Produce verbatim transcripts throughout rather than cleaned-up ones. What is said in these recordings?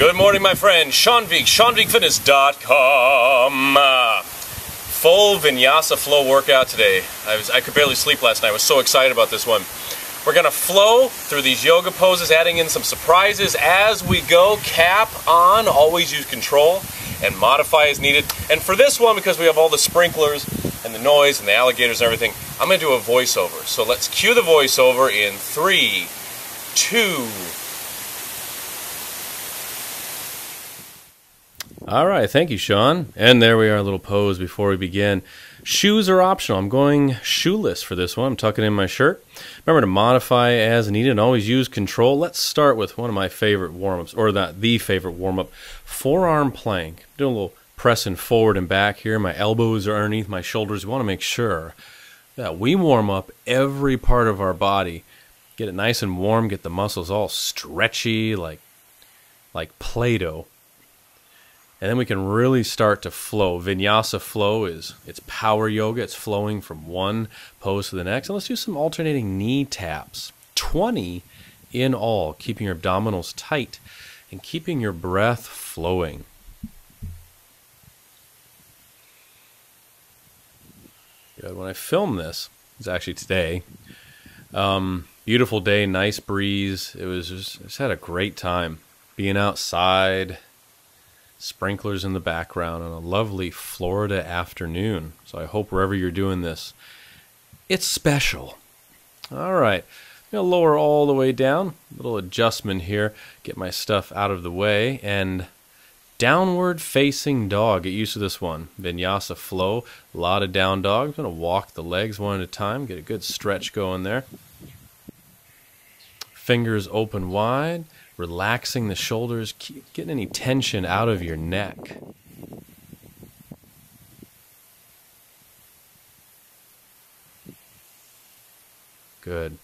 Good morning, my friend. Sean Vigue, sean vigue fitness dot com. Uh, full Vinyasa flow workout today. I, was, I could barely sleep last night. I was so excited about this one. We're going to flow through these yoga poses, adding in some surprises as we go. Cap on, always use control and modify as needed. And for this one, because we have all the sprinklers and the noise and the alligators and everything, I'm going to do a voiceover. So let's cue the voiceover in three, two, all right, thank you, Sean. And there we are, a little pose before we begin. Shoes are optional. I'm going shoeless for this one. I'm tucking in my shirt. Remember to modify as needed and always use control. Let's start with one of my favorite warm-ups, or not the favorite warm-up, forearm plank. Doing a little pressing forward and back here. My elbows are underneath my shoulders. We want to make sure that we warm up every part of our body. Get it nice and warm. Get the muscles all stretchy like, like Play-Doh. And then we can really start to flow. Vinyasa flow is it's power yoga. It's flowing from one pose to the next. And let's do some alternating knee taps. twenty in all, keeping your abdominals tight and keeping your breath flowing. Good. When I filmed this, it's actually today. Um, beautiful day, nice breeze. It was just, just had a great time being outside. Sprinklers in the background on a lovely Florida afternoon. So I hope wherever you're doing this, it's special. All right, I'm gonna lower all the way down. Little adjustment here, get my stuff out of the way, and downward facing dog. Get used to this one. Vinyasa flow, a lot of down dog. I'm gonna walk the legs one at a time, get a good stretch going there. Fingers open wide. Relaxing the shoulders, keep getting any tension out of your neck. Good.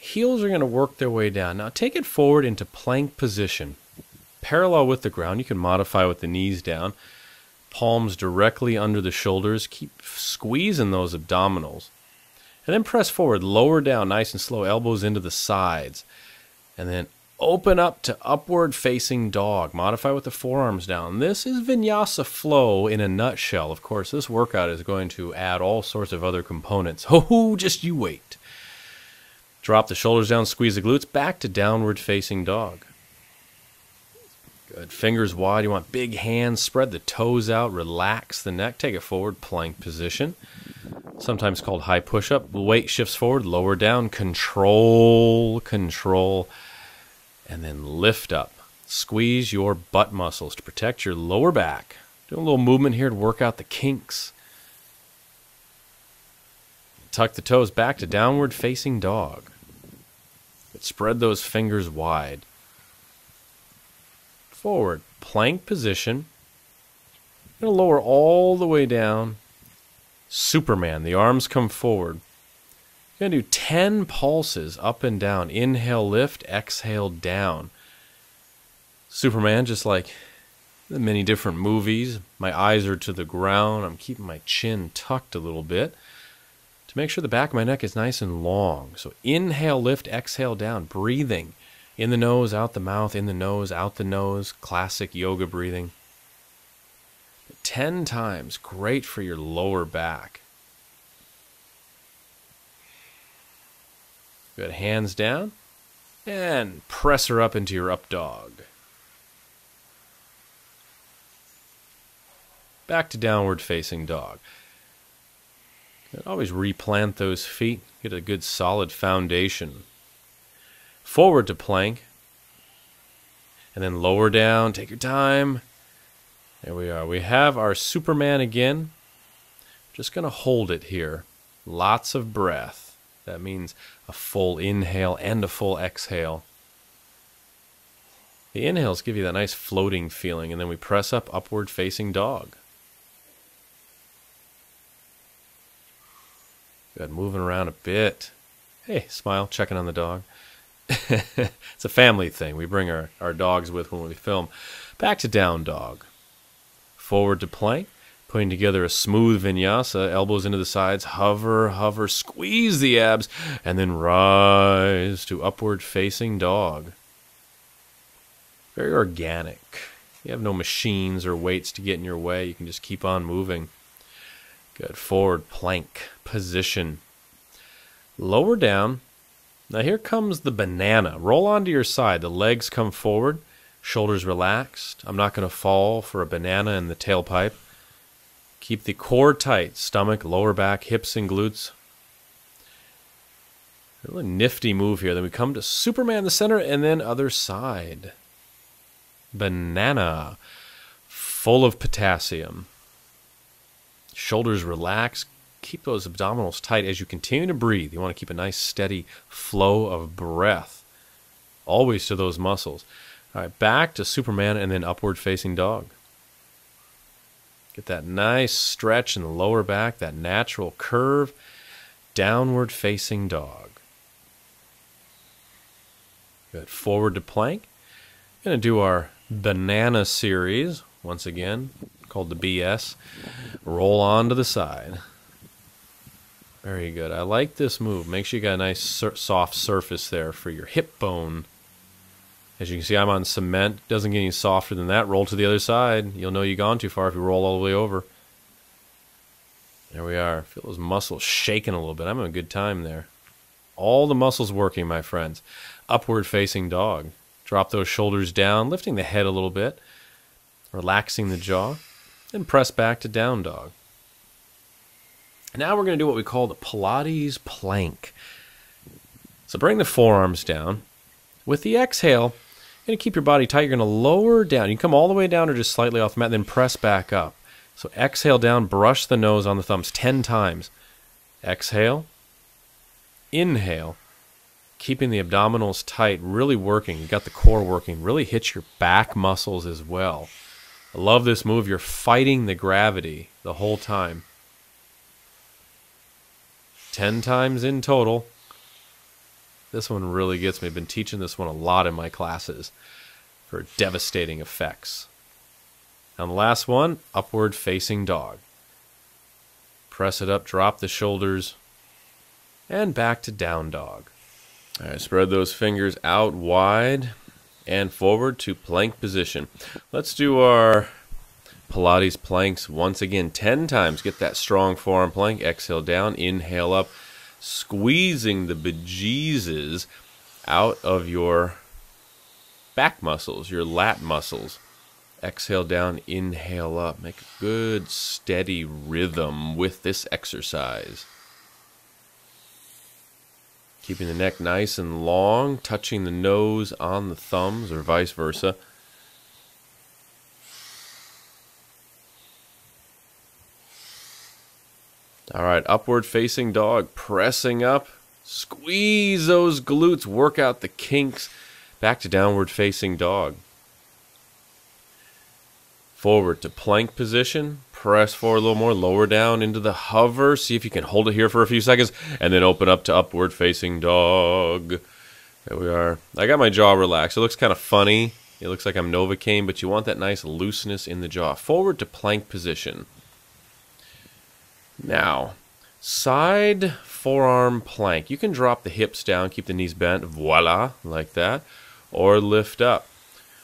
Heels are going to work their way down. Now take it forward into plank position. Parallel with the ground, you can modify with the knees down. Palms directly under the shoulders. Keep squeezing those abdominals. And then press forward, lower down, nice and slow, elbows into the sides. And then open up to upward facing dog. Modify with the forearms down. This is Vinyasa flow in a nutshell. Of course, this workout is going to add all sorts of other components. Oh, just you wait. Drop the shoulders down, squeeze the glutes, back to downward facing dog. Good. Fingers wide. You want big hands. Spread the toes out. Relax the neck. Take it forward, plank position. Sometimes called high push-up. Weight shifts forward, lower down. Control, control. And then lift up. Squeeze your butt muscles to protect your lower back. Do a little movement here to work out the kinks. Tuck the toes back to downward facing dog. But spread those fingers wide. Forward, plank position. I'm going to lower all the way down. Superman, the arms come forward. You're going to do ten pulses up and down. Inhale, lift, exhale, down. Superman, just like the many different movies, my eyes are to the ground. I'm keeping my chin tucked a little bit to make sure the back of my neck is nice and long. So inhale, lift, exhale, down. Breathing in the nose, out the mouth, in the nose, out the nose. Classic yoga breathing. ten times. Great for your lower back. Good, hands down, and press her up into your up dog. Back to downward facing dog. Good. Always replant those feet, get a good solid foundation. Forward to plank, and then lower down, take your time. There we are, we have our Superman again. Just gonna hold it here, lots of breath. That means a full inhale and a full exhale. The inhales give you that nice floating feeling, and then we press up, upward facing dog. Good, moving around a bit. Hey, smile, checking on the dog. It's a family thing. We bring our, our dogs with when we film. Back to down dog. Forward to plank. Putting together a smooth vinyasa, elbows into the sides, hover, hover, squeeze the abs, and then rise to upward facing dog. very organic. You have no machines or weights to get in your way. You can just keep on moving. Good. Forward plank position. Lower down. Now here comes the banana. Roll onto your side. The legs come forward. Shoulders relaxed. I'm not going to fall for a banana in the tailpipe. Keep the core tight. Stomach, lower back, hips, and glutes. Really nifty move here. Then we come to Superman in the center and then other side. Banana, full of potassium. Shoulders relaxed. Keep those abdominals tight as you continue to breathe. You want to keep a nice steady flow of breath, always to those muscles. All right, back to Superman and then upward facing dog. Get that nice stretch in the lower back, that natural curve. Downward facing dog. Good. Forward to plank. Going to do our banana series once again, called the B S. Roll on to the side. Very good. I like this move. Make sure you got a nice sur- soft surface there for your hip bone. As you can see, I'm on cement. Doesn't get any softer than that. Roll to the other side. You'll know you've gone too far if you roll all the way over. There we are. Feel those muscles shaking a little bit. I'm having a good time there. All the muscles working, my friends. Upward facing dog. Drop those shoulders down, lifting the head a little bit, relaxing the jaw, and press back to down dog. Now we're going to do what we call the Pilates plank. So bring the forearms down. With the exhale, you're going to keep your body tight. You're going to lower down. You can come all the way down or just slightly off the mat, and then press back up. So exhale down, brush the nose on the thumbs ten times. Exhale, inhale. Keeping the abdominals tight, really working. You got the core working. Really hit your back muscles as well. I love this move. You're fighting the gravity the whole time. Ten times in total. This one really gets me. I've been teaching this one a lot in my classes for devastating effects. And the last one, upward facing dog. Press it up, drop the shoulders, and back to down dog. All right, spread those fingers out wide and forward to plank position. Let's do our Pilates planks once again, ten times. Get that strong forearm plank. Exhale down, inhale up, squeezing the bejesus out of your back muscles, your lat muscles. Exhale down, inhale up. Make a good, steady rhythm with this exercise. Keeping the neck nice and long, touching the nose on the thumbs or vice versa. All right, upward facing dog, pressing up. Squeeze those glutes, work out the kinks. Back to downward facing dog. Forward to plank position, press forward a little more, lower down into the hover, see if you can hold it here for a few seconds, and then open up to upward facing dog. There we are. I got my jaw relaxed. It looks kind of funny. It looks like I'm Novocaine, but you want that nice looseness in the jaw. Forward to plank position. Now, side forearm plank. You can drop the hips down, keep the knees bent, voila, like that, or lift up.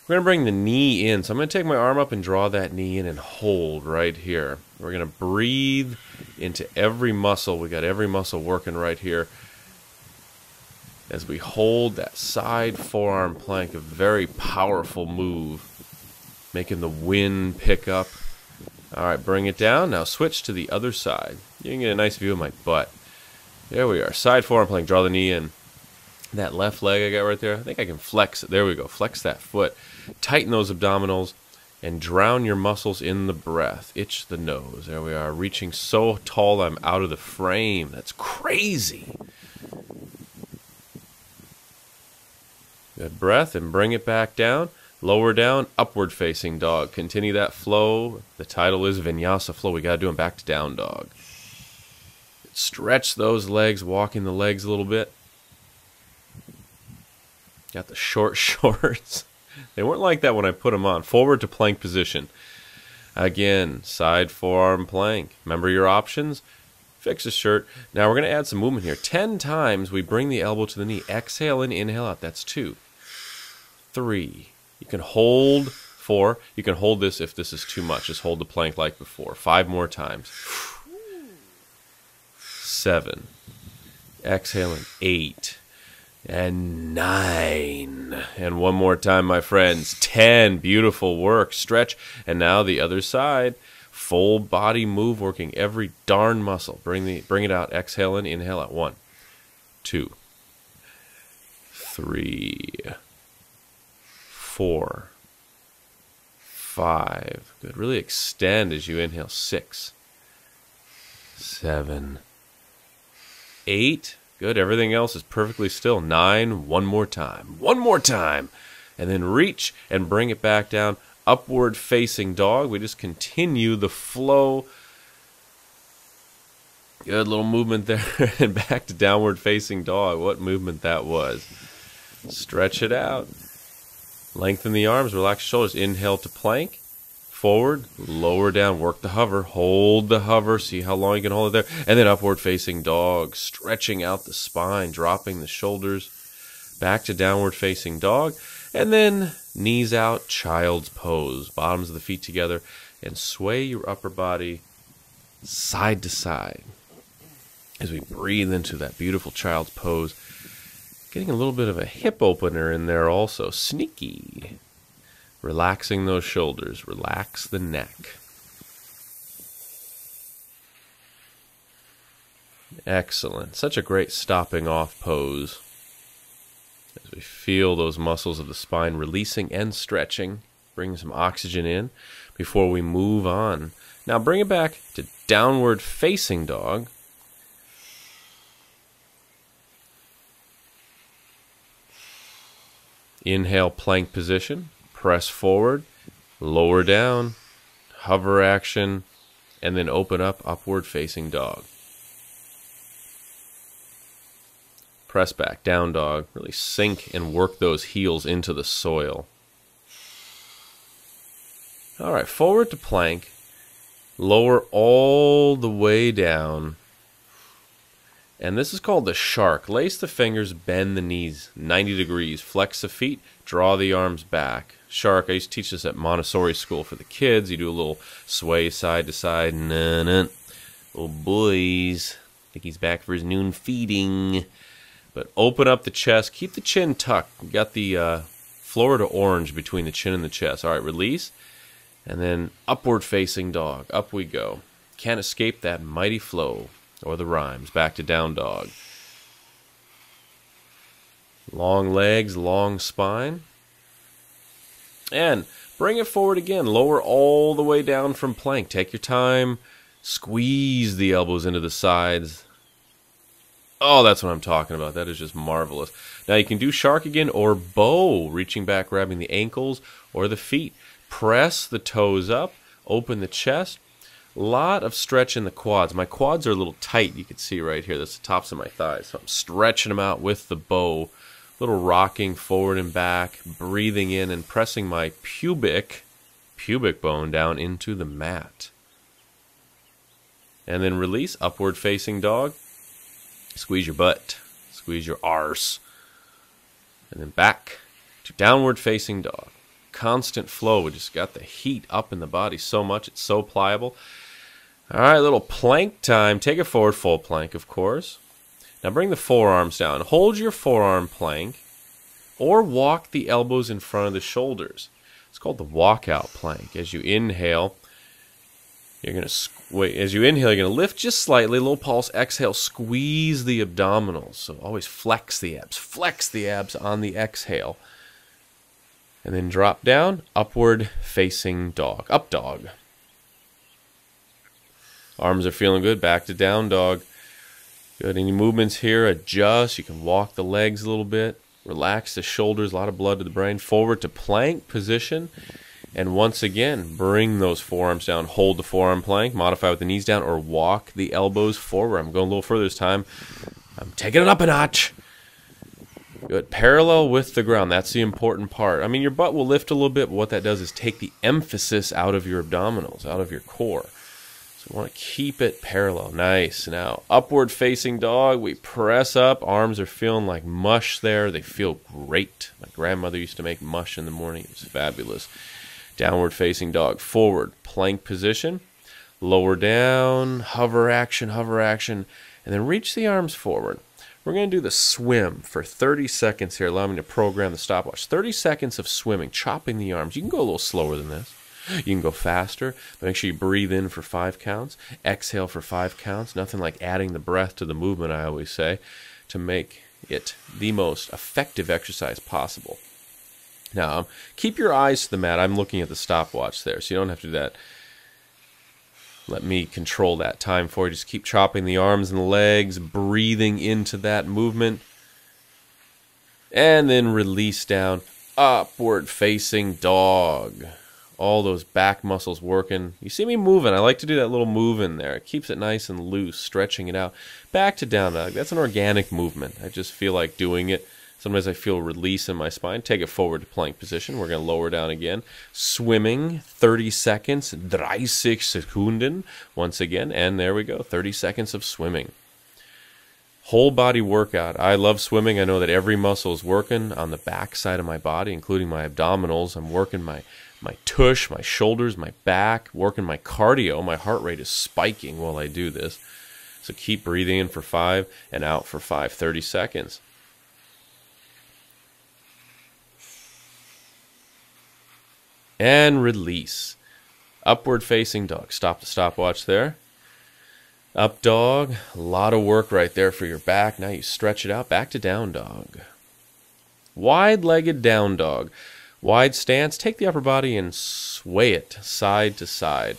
We're going to bring the knee in, so I'm going to take my arm up and draw that knee in and hold right here. We're going to breathe into every muscle. We got every muscle working right here. As we hold that side forearm plank, a very powerful move, making the wind pick up. All right, bring it down. Now switch to the other side. You can get a nice view of my butt. There we are, side forearm plank, draw the knee in. That left leg I got right there, I think I can flex it. There we go. Flex that foot. Tighten those abdominals and drown your muscles in the breath. Itch the nose. There we are. Reaching so tall I'm out of the frame. That's crazy. Good breath and bring it back down. Lower down. Upward facing dog. Continue that flow. The title is Vinyasa Flow. We got to do them back to down dog. Stretch those legs. Walking the legs a little bit. Got the short shorts. They weren't like that when I put them on. Forward to plank position. Again, side forearm plank. Remember your options? Fix the shirt. Now we're going to add some movement here. Ten times we bring the elbow to the knee. Exhale and inhale out. That's two. Three. You can hold four. You can hold this if this is too much. Just hold the plank like before. Five more times. Seven. Exhaling. Eight. And nine. And one more time, my friends. Ten. Beautiful work. Stretch. And now the other side. Full body move, working every darn muscle. Bring the bring it out. Exhale in. Inhale out. One. Two. Three. Four. Five. Good. Really extend as you inhale. Six. Seven. Eight. Good. Everything else is perfectly still. Nine. One more time. One more time. And then reach and bring it back down. Upward facing dog. We just continue the flow. Good little movement there. And back to downward facing dog. What movement that was. Stretch it out. Lengthen the arms. Relax the shoulders. Inhale to plank. Forward. Lower down. Work the hover. Hold the hover. See how long you can hold it there. And then upward facing dog. Stretching out the spine. Dropping the shoulders. Back to downward facing dog. And then knees out, child's pose. Bottoms of the feet together. And sway your upper body side to side as we breathe into that beautiful child's pose. Getting a little bit of a hip opener in there also. Sneaky. Relaxing those shoulders. Relax the neck. Excellent. Such a great stopping off pose. As we feel those muscles of the spine releasing and stretching, bringing some oxygen in before we move on. Now bring it back to downward facing dog. Inhale, plank position, press forward, lower down, hover action, and then open up, upward facing dog. Press back, down dog. Really sink and work those heels into the soil. All right, forward to plank. Lower all the way down. And this is called the shark. Lace the fingers, bend the knees ninety degrees. Flex the feet, draw the arms back. Shark, I used to teach this at Montessori school for the kids. You do a little sway side to side. Nah, nah. Oh, boys. I think he's back for his noon feeding. But open up the chest. Keep the chin tucked. You got the uh, Florida orange between the chin and the chest. All right, release. And then upward facing dog. Up we go. Can't escape that mighty flow or the rhymes. Back to down dog. Long legs, long spine. And bring it forward again. Lower all the way down from plank. Take your time. Squeeze the elbows into the sides. Oh, that's what I'm talking about. That is just marvelous. Now you can do shark again or bow, reaching back, grabbing the ankles or the feet. Press the toes up, open the chest. A lot of stretch in the quads. My quads are a little tight, you can see right here. That's the tops of my thighs. So I'm stretching them out with the bow. A little rocking forward and back, breathing in and pressing my pubic, pubic bone down into the mat. And then release, upward facing dog. Squeeze your butt, squeeze your arse, and then back to downward facing dog. Constant flow. We just got the heat up in the body so much. It's so pliable. All right, little plank time. Take it forward, full plank, of course. Now bring the forearms down. Hold your forearm plank or walk the elbows in front of the shoulders. It's called the walkout plank. As you inhale, you're going to wait. As you inhale, you're going to lift just slightly, low pulse, exhale, squeeze the abdominals. So always flex the abs, flex the abs on the exhale. And then drop down, upward facing dog, up dog. Arms are feeling good, back to down dog. Good, any movements here, adjust. You can walk the legs a little bit, relax the shoulders, a lot of blood to the brain. Forward to plank position. And once again, bring those forearms down. Hold the forearm plank. Modify with the knees down or walk the elbows forward. I'm going a little further this time. I'm taking it up a notch. Good. Parallel with the ground. That's the important part. I mean, your butt will lift a little bit, but what that does is take the emphasis out of your abdominals, out of your core. So we want to keep it parallel. Nice. Now, upward facing dog. We press up. Arms are feeling like mush there. They feel great. My grandmother used to make mush in the morning. It was fabulous. Downward facing dog. Forward. Plank position. Lower down. Hover action. Hover action. And then reach the arms forward. We're going to do the swim for thirty seconds here. Allow me to program the stopwatch. thirty seconds of swimming. Chopping the arms. You can go a little slower than this. You can go faster, but make sure you breathe in for five counts, exhale for five counts. Nothing like adding the breath to the movement, I always say, to make it the most effective exercise possible. Now, um, keep your eyes to the mat. I'm looking at the stopwatch there, so you don't have to do that. Let me control that time for you. Just keep chopping the arms and the legs, breathing into that movement, and then release down, upward facing dog. All those back muscles working. You see me moving. I like to do that little move in there. It keeps it nice and loose, stretching it out. Back to down dog. That's an organic movement. I just feel like doing it. Sometimes I feel release in my spine. Take it forward to plank position. We're going to lower down again. Swimming, thirty seconds, thirty Sekunden, once again. And there we go, thirty seconds of swimming. Whole body workout. I love swimming. I know that every muscle is working on the back side of my body, including my abdominals. I'm working my my tush, my shoulders, my back, working my cardio. My heart rate is spiking while I do this. So keep breathing in for five and out for five, thirty seconds. And release. Upward facing dog. Stop the stopwatch there. Up dog. A lot of work right there for your back. Now you stretch it out. Back to down dog. Wide-legged down dog. Wide stance, take the upper body and sway it side to side.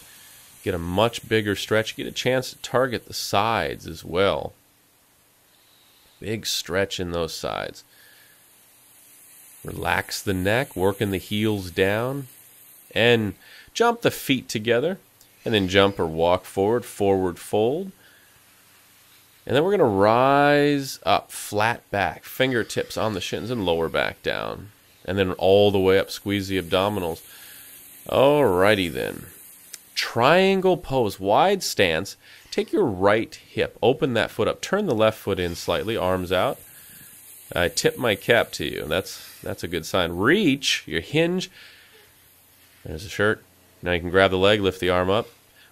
Get a much bigger stretch. Get a chance to target the sides as well. Big stretch in those sides. Relax the neck, working the heels down. And jump the feet together. And then jump or walk forward, forward fold. And then we're going to rise up, flat back, fingertips on the shins and lower back down. And then all the way up, squeeze the abdominals. Alrighty then. Triangle pose, wide stance. Take your right hip, open that foot up, turn the left foot in slightly, arms out. I tip my cap to you. That's that's a good sign. Reach your hinge. There's the shirt. Now you can grab the leg, lift the arm up,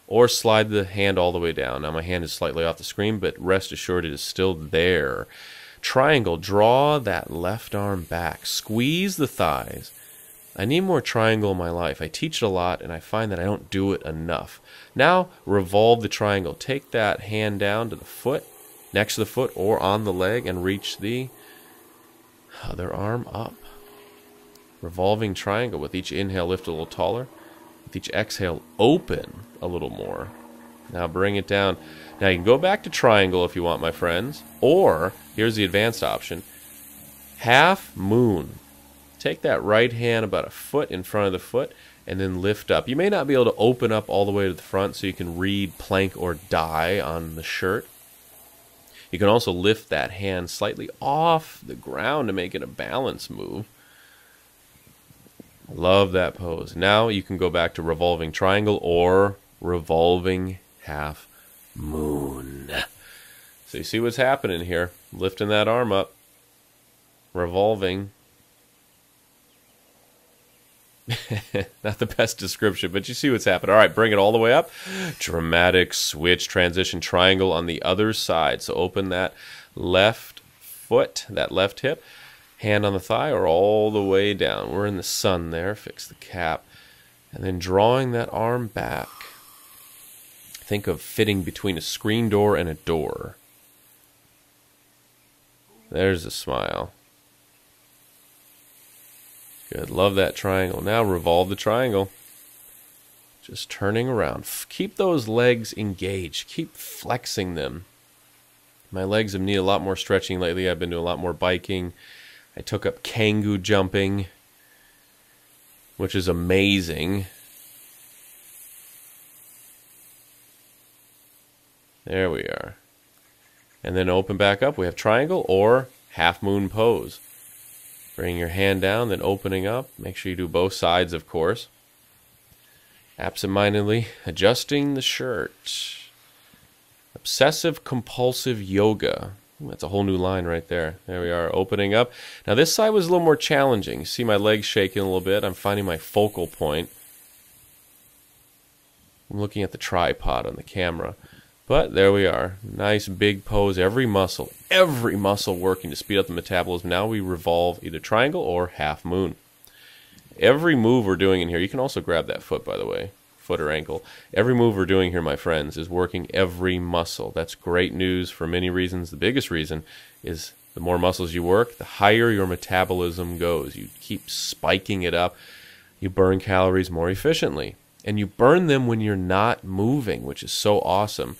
or slide the hand all the way down. Now my hand is slightly off the screen, but rest assured it is still there. Triangle, draw that left arm back, squeeze the thighs. I need more triangle in my life. I teach it a lot and I find that I don't do it enough. Now revolve the triangle, take that hand down to the foot, next to the foot or on the leg, and reach the other arm up. Revolving triangle. With each inhale, lift a little taller. With each exhale, open a little more. Now bring it down. Now you can go back to triangle if you want, my friends. Or, here's the advanced option, half moon. Take that right hand about a foot in front of the foot and then lift up. You may not be able to open up all the way to the front, so you can read plank or die on the shirt. You can also lift that hand slightly off the ground to make it a balance move. Love that pose. Now you can go back to revolving triangle or revolving half moon. So you see what's happening here. Lifting that arm up. Revolving. Not the best description, but you see what's happening. All right, bring it all the way up. Dramatic switch, transition, triangle on the other side. So open that left foot, that left hip, hand on the thigh or all the way down. We're in the sun there. Fix the cap. And then drawing that arm back. Think of fitting between a screen door and a door. There's a smile. Good. Love that triangle. Now revolve the triangle. Just turning around. Keep those legs engaged. Keep flexing them. My legs have needed a lot more stretching lately. I've been doing a lot more biking. I took up kangoo jumping, which is amazing. There we are. And then open back up. We have triangle or half moon pose. Bring your hand down, then opening up. Make sure you do both sides, of course. absentmindedly adjusting the shirt. Obsessive compulsive yoga. Ooh, that's a whole new line right there. There we are, opening up. Now this side was a little more challenging. You see my legs shaking a little bit. I'm finding my focal point. I'm looking at the tripod on the camera. But there we are. Nice big pose. Every muscle, every muscle working to speed up the metabolism. Now we revolve either triangle or half moon. Every move we're doing in here, you can also grab that foot, by the way, foot or ankle. Every move we're doing here, my friends, is working every muscle. That's great news for many reasons. The biggest reason is the more muscles you work, the higher your metabolism goes. You keep spiking it up. You burn calories more efficiently. And you burn them when you're not moving, which is so awesome.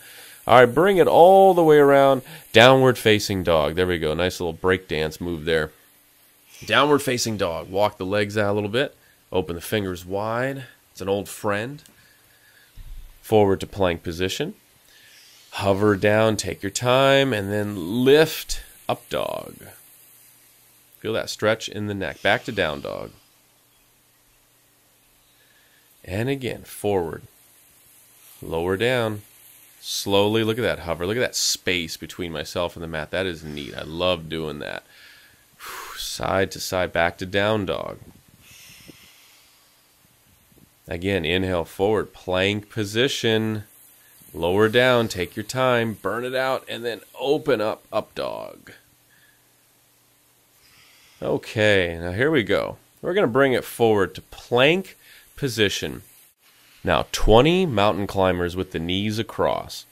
All right, bring it all the way around. Downward facing dog. There we go. Nice little breakdance move there. Downward facing dog. Walk the legs out a little bit. Open the fingers wide. It's an old friend. Forward to plank position. Hover down. Take your time. And then lift up dog. Feel that stretch in the neck. Back to down dog. And again, forward, lower down, slowly, look at that hover, look at that space between myself and the mat, that is neat, I love doing that. Side to side, back to down dog. Again, inhale, forward, plank position, lower down, take your time, burn it out, and then open up, up dog. Okay, now here we go. We're going to bring it forward to plank position. Now twenty mountain climbers with the knees across.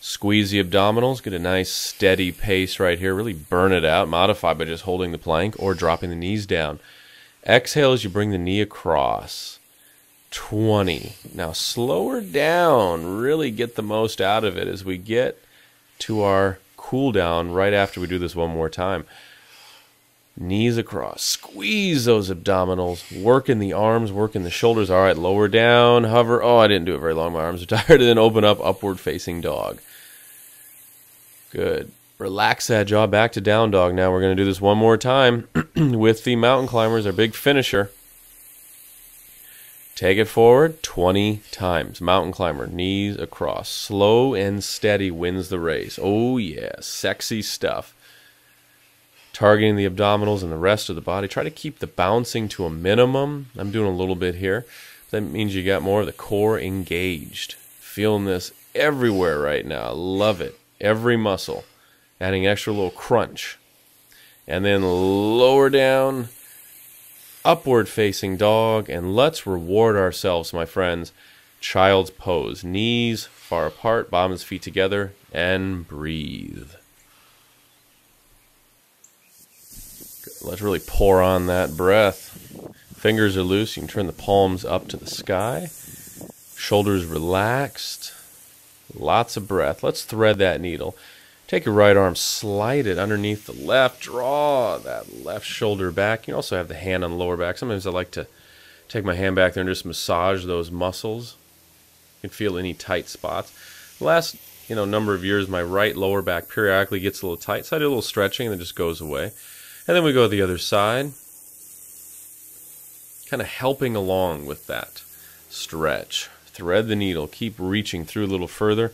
Squeeze the abdominals, get a nice steady pace right here, really burn it out, modify by just holding the plank or dropping the knees down. Exhale as you bring the knee across. twenty. Now slower down, really get the most out of it as we get to our cool down right after we do this one more time. Knees across, squeeze those abdominals, work in the arms, work in the shoulders. All right, lower down, hover. Oh, I didn't do it very long, my arms are tired. And then open up, upward facing dog. Good. Relax that jaw, back to down dog. Now we're going to do this one more time with the mountain climbers, our big finisher. Take it forward twenty times. Mountain climber, knees across. Slow and steady wins the race. Oh yeah, sexy stuff. Targeting the abdominals and the rest of the body. Try to keep the bouncing to a minimum. I'm doing a little bit here. That means you got more of the core engaged. Feeling this everywhere right now. Love it. Every muscle. Adding an extra little crunch. And then lower down. Upward facing dog. And let's reward ourselves, my friends. Child's pose. Knees far apart. Bottoms, feet together. And breathe. Let's really pour on that breath. Fingers are loose. You can turn the palms up to the sky. Shoulders relaxed. Lots of breath. Let's thread that needle. Take your right arm, slide it underneath the left. Draw that left shoulder back. You also have the hand on the lower back. Sometimes I like to take my hand back there and just massage those muscles. You can feel any tight spots. The last you know, number of years, my right lower back periodically gets a little tight, so I do a little stretching and it just goes away. And then we go to the other side, kind of helping along with that stretch. Thread the needle, keep reaching through a little further,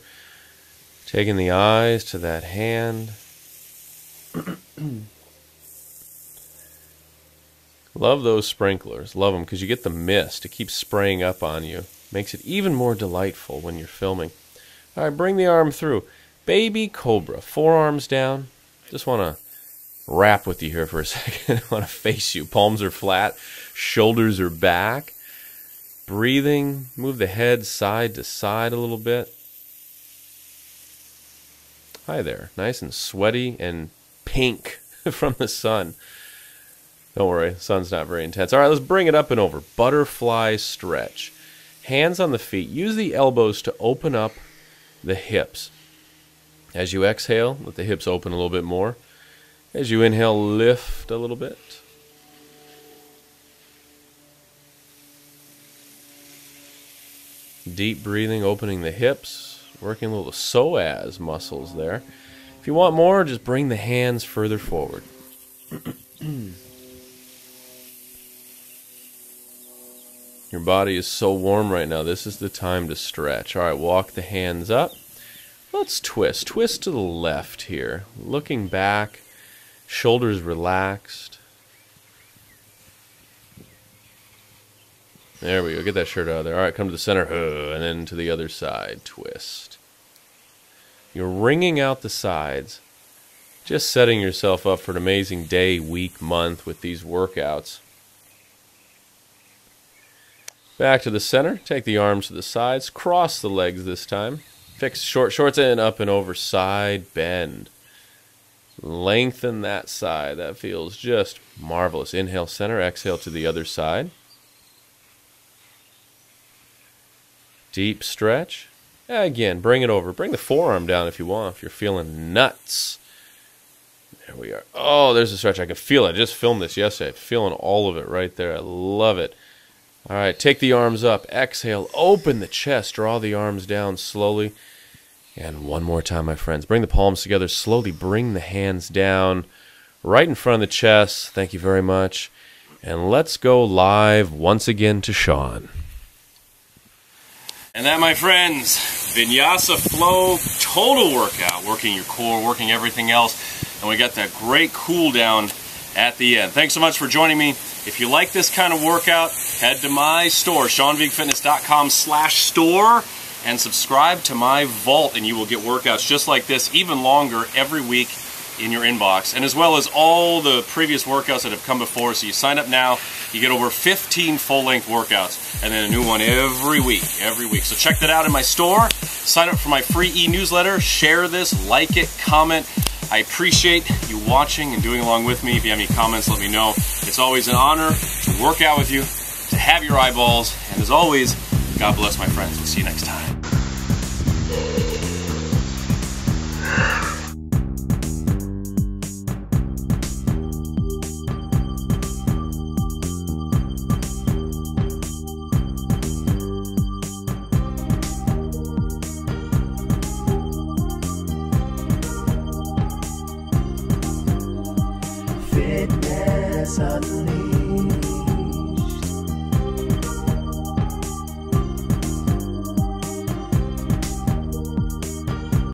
taking the eyes to that hand. Love those sprinklers, love them because you get the mist. It keeps spraying up on you. Makes it even more delightful when you're filming. All right, bring the arm through. Baby cobra, forearms down. Just want to wrap with you here for a second. I want to face you. Palms are flat. Shoulders are back. Breathing. Move the head side to side a little bit. Hi there. Nice and sweaty and pink from the sun. Don't worry. The sun's not very intense. All right, let's bring it up and over. Butterfly stretch. Hands on the feet. Use the elbows to open up the hips. As you exhale, let the hips open a little bit more. As you inhale, lift a little bit. Deep breathing, opening the hips, working a little psoas muscles there. If you want more, just bring the hands further forward. Your body is so warm right now. This is the time to stretch. All right, walk the hands up. Let's twist. Twist to the left here. Looking back, shoulders relaxed. There we go. Get that shirt out of there. All right, come to the center, and then to the other side. Twist. You're wringing out the sides. Just setting yourself up for an amazing day, week, month with these workouts. Back to the center. Take the arms to the sides. Cross the legs this time. Fix short shorts in, up and over, side bend. Lengthen that side. That feels just marvelous. Inhale center, exhale to the other side. Deep stretch. Again, bring it over. Bring the forearm down if you want, if you're feeling nuts. There we are. Oh, there's a stretch. I can feel it. I just filmed this yesterday. I'm feeling all of it right there. I love it. All right, take the arms up. Exhale. Open the chest. Draw the arms down slowly. And one more time, my friends. Bring the palms together. Slowly bring the hands down right in front of the chest. Thank you very much. And let's go live once again to Sean. And that, my friends, Vinyasa Flow total workout. Working your core, working everything else. And we got that great cool down at the end. Thanks so much for joining me. If you like this kind of workout, head to my store, sean vigue fitness dot com slash store, and subscribe to my vault, and you will get workouts just like this, even longer, every week in your inbox, and as well as all the previous workouts that have come before. So you sign up now, you get over fifteen full-length workouts, and then a new one every week, every week. So check that out in my store. Sign up for my free e-newsletter. Share this, like it, comment. I appreciate you watching and doing along with me. If you have any comments, let me know. It's always an honor to work out with you, to have your eyeballs, and as always, God bless, my friends. We'll see you next time. Suddenly